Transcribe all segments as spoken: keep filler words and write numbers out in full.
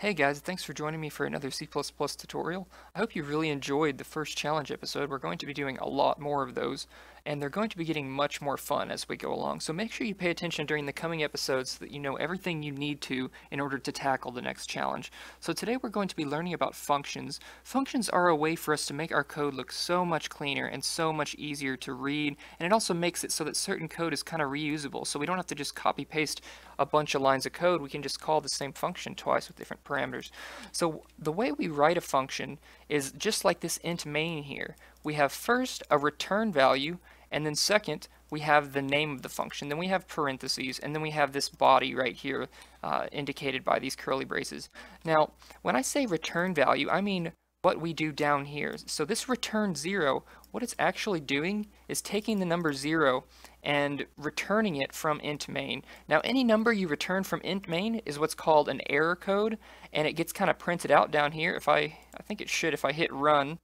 Hey guys, thanks for joining me for another C plus plus tutorial. I hope you really enjoyed the first challenge episode. We're going to be doing a lot more of those, and they're going to be getting much more fun as we go along. So make sure you pay attention during the coming episodes so that you know everything you need to in order to tackle the next challenge. So today we're going to be learning about functions. Functions are a way for us to make our code look so much cleaner and so much easier to read, and it also makes it so that certain code is kind of reusable. So we don't have to just copy paste a bunch of lines of code. We can just call the same function twice with different parameters. So the way we write a function is just like this int main here. We have first a return value, and then second we have the name of the function, then we have parentheses, and then we have this body right here uh, indicated by these curly braces. Now when I say return value, I mean what we do down here. So this return zero, what it's actually doing is taking the number zero and returning it from int main. Now any number you return from int main is what's called an error code, and it gets kind of printed out down here. If I, I think it should, if I hit run,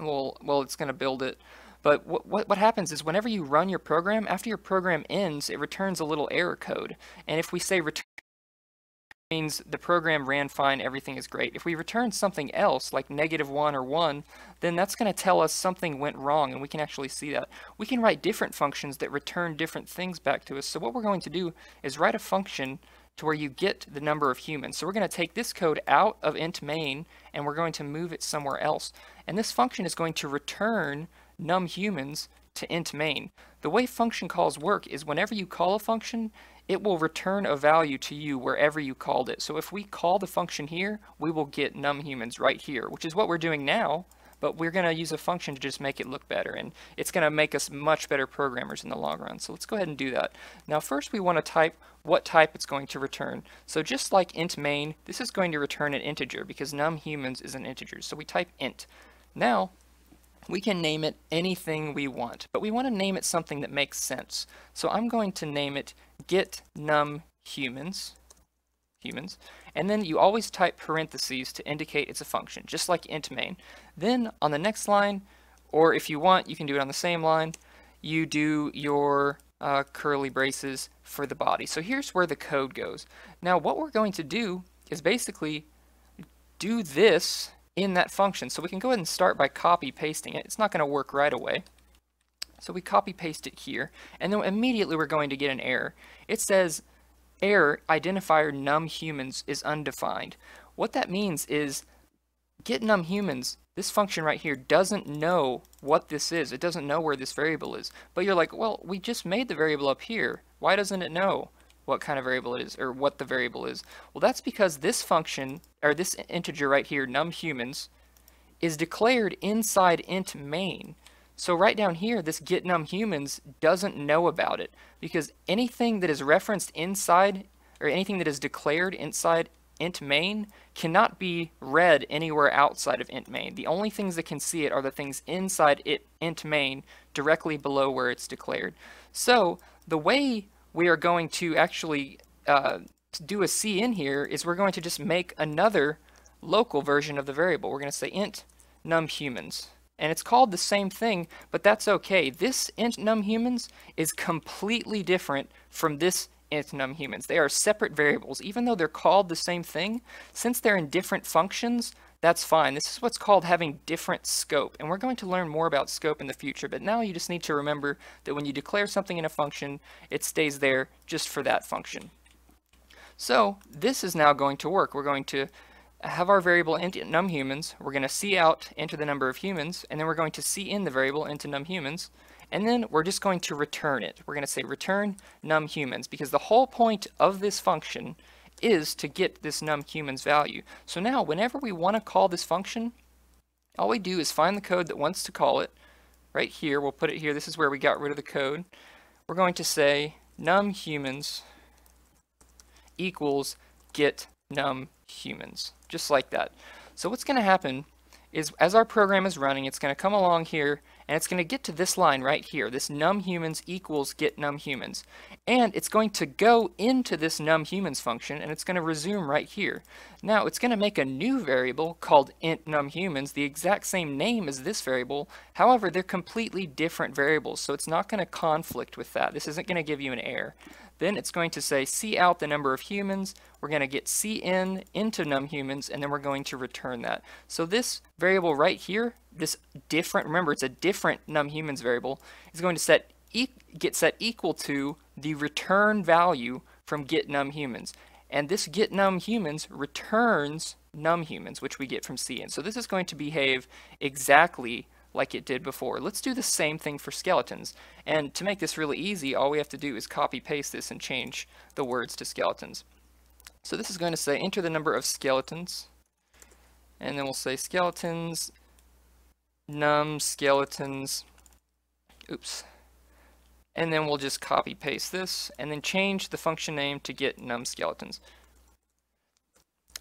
well, well it's going to build it. But what, what, what happens is whenever you run your program, after your program ends, it returns a little error code. And if we say return, means the program ran fine, everything is great. If we return something else like negative one or one, then that's going to tell us something went wrong, and we can actually see that. We can write different functions that return different things back to us. So what we're going to do is write a function to where you get the number of humans. So we're going to take this code out of int main, and we're going to move it somewhere else. And this function is going to return num humans to int main. The way function calls work is whenever you call a function, it will return a value to you wherever you called it. So if we call the function here, we will get num humans right here, which is what we're doing now, but we're going to use a function to just make it look better, and it's going to make us much better programmers in the long run. So let's go ahead and do that. Now first we want to type what type it's going to return. So just like int main, this is going to return an integer because num humans is an integer. So we type int. Now we can name it anything we want, but we want to name it something that makes sense. So I'm going to name it get num humans, humans, and then you always type parentheses to indicate it's a function, just like int main. Then on the next line, or if you want, you can do it on the same line, you do your uh, curly braces for the body. So here's where the code goes. Now what we're going to do is basically do this in that function. So we can go ahead and start by copy pasting it. It's not going to work right away. So we copy paste it here, and then immediately we're going to get an error. It says error identifier num humans is undefined. What that means is get num humans, this function right here, doesn't know what this is. It doesn't know where this variable is. But you're like, well, we just made the variable up here. Why doesn't it know what kind of variable it is, or what the variable is? Well, that's because this function, or this integer right here, num humans, is declared inside int main. So right down here, this get num humans doesn't know about it, because anything that is referenced inside, or anything that is declared inside int main, cannot be read anywhere outside of int main. The only things that can see it are the things inside it, int main, directly below where it's declared. So the way we are going to actually uh, do a C in here is we're going to just make another local version of the variable. We're going to say int num humans, and it's called the same thing, but that's okay. This int num humans is completely different from this int num humans. They are separate variables. Even though they're called the same thing, since they're in different functions, that's fine. This is what's called having different scope, and we're going to learn more about scope in the future, but now you just need to remember that when you declare something in a function, it stays there just for that function. So this is now going to work. We're going to have our variable int num humans, we're going to see out, enter the number of humans, and then we're going to see in the variable int num humans, and then we're just going to return it. We're going to say return num humans, because the whole point of this function is to get this num humans value. So now whenever we want to call this function, all we do is find the code that wants to call it. Right here, we'll put it here. This is where we got rid of the code. We're going to say num humans equals get num humans, just like that. So what's going to happen is as our program is running, it's going to come along here and it's going to get to this line right here, this numHumans equals getNumHumans, and it's going to go into this numHumans function, and it's going to resume right here. Now it's going to make a new variable called int numHumans, the exact same name as this variable, however they're completely different variables, so it's not going to conflict with that. This isn't going to give you an error. Then it's going to say C out the number of humans, we're going to get C N into numHumans, and then we're going to return that. So this variable right here, this different, remember it's a different numHumans variable, is going to set e get set equal to the return value from getNumHumans. And this getNumHumans returns numHumans, which we get from C N. So this is going to behave exactly like it did before. Let's do the same thing for skeletons. And to make this really easy, all we have to do is copy paste this and change the words to skeletons. So this is going to say enter the number of skeletons, and then we'll say skeletons num skeletons, oops, and then we'll just copy paste this and then change the function name to get num skeletons.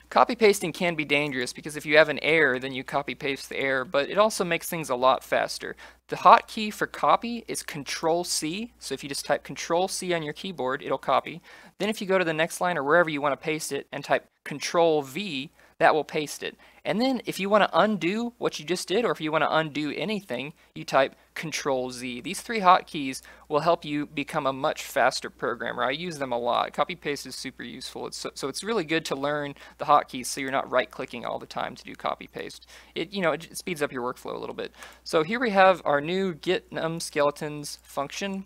Copy pasting can be dangerous because if you have an error, then you copy paste the error, but it also makes things a lot faster. The hotkey for copy is Control C. So if you just type Control C on your keyboard, it'll copy. Then if you go to the next line or wherever you want to paste it and type Control V, that will paste it. And then if you want to undo what you just did, or if you want to undo anything, you type Control Z. These three hotkeys will help you become a much faster programmer. I use them a lot. Copy paste is super useful. It's so, so it's really good to learn the hotkeys so you're not right clicking all the time to do copy paste. It, you know, it, it speeds up your workflow a little bit. So here we have our new getNumSkeletons function.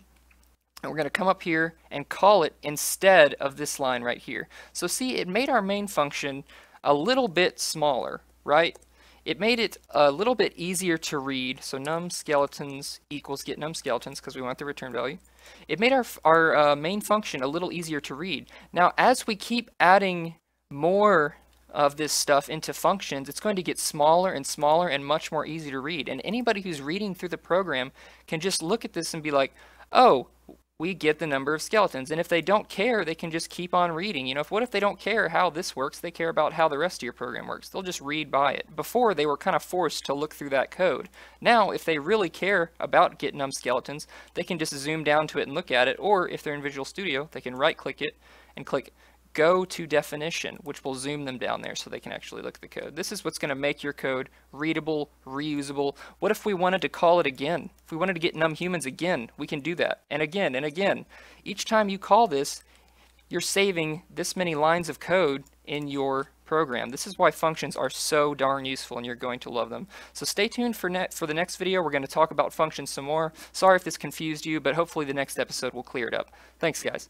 And we're going to come up here and call it instead of this line right here. So see, it made our main function a little bit smaller, right? It made it a little bit easier to read. So num skeletons equals get num skeletons because we want the return value. It made our, our uh, main function a little easier to read. Now, as we keep adding more of this stuff into functions, it's going to get smaller and smaller and much more easy to read. And anybody who's reading through the program can just look at this and be like, oh, we get the number of skeletons. And if they don't care, they can just keep on reading. You know, if what if they don't care how this works, they care about how the rest of your program works. They'll just read by it. Before, they were kind of forced to look through that code. Now, if they really care about get num skeletons, they can just zoom down to it and look at it. Or if they're in Visual Studio, they can right-click it and click Go to Definition, which will zoom them down there so they can actually look at the code. This is what's going to make your code readable, reusable. What if we wanted to call it again? If we wanted to get numHumans again, we can do that, and again, and again. Each time you call this, you're saving this many lines of code in your program. This is why functions are so darn useful, and you're going to love them. So stay tuned for, net, for the next video. We're going to talk about functions some more. Sorry if this confused you, but hopefully the next episode will clear it up. Thanks, guys.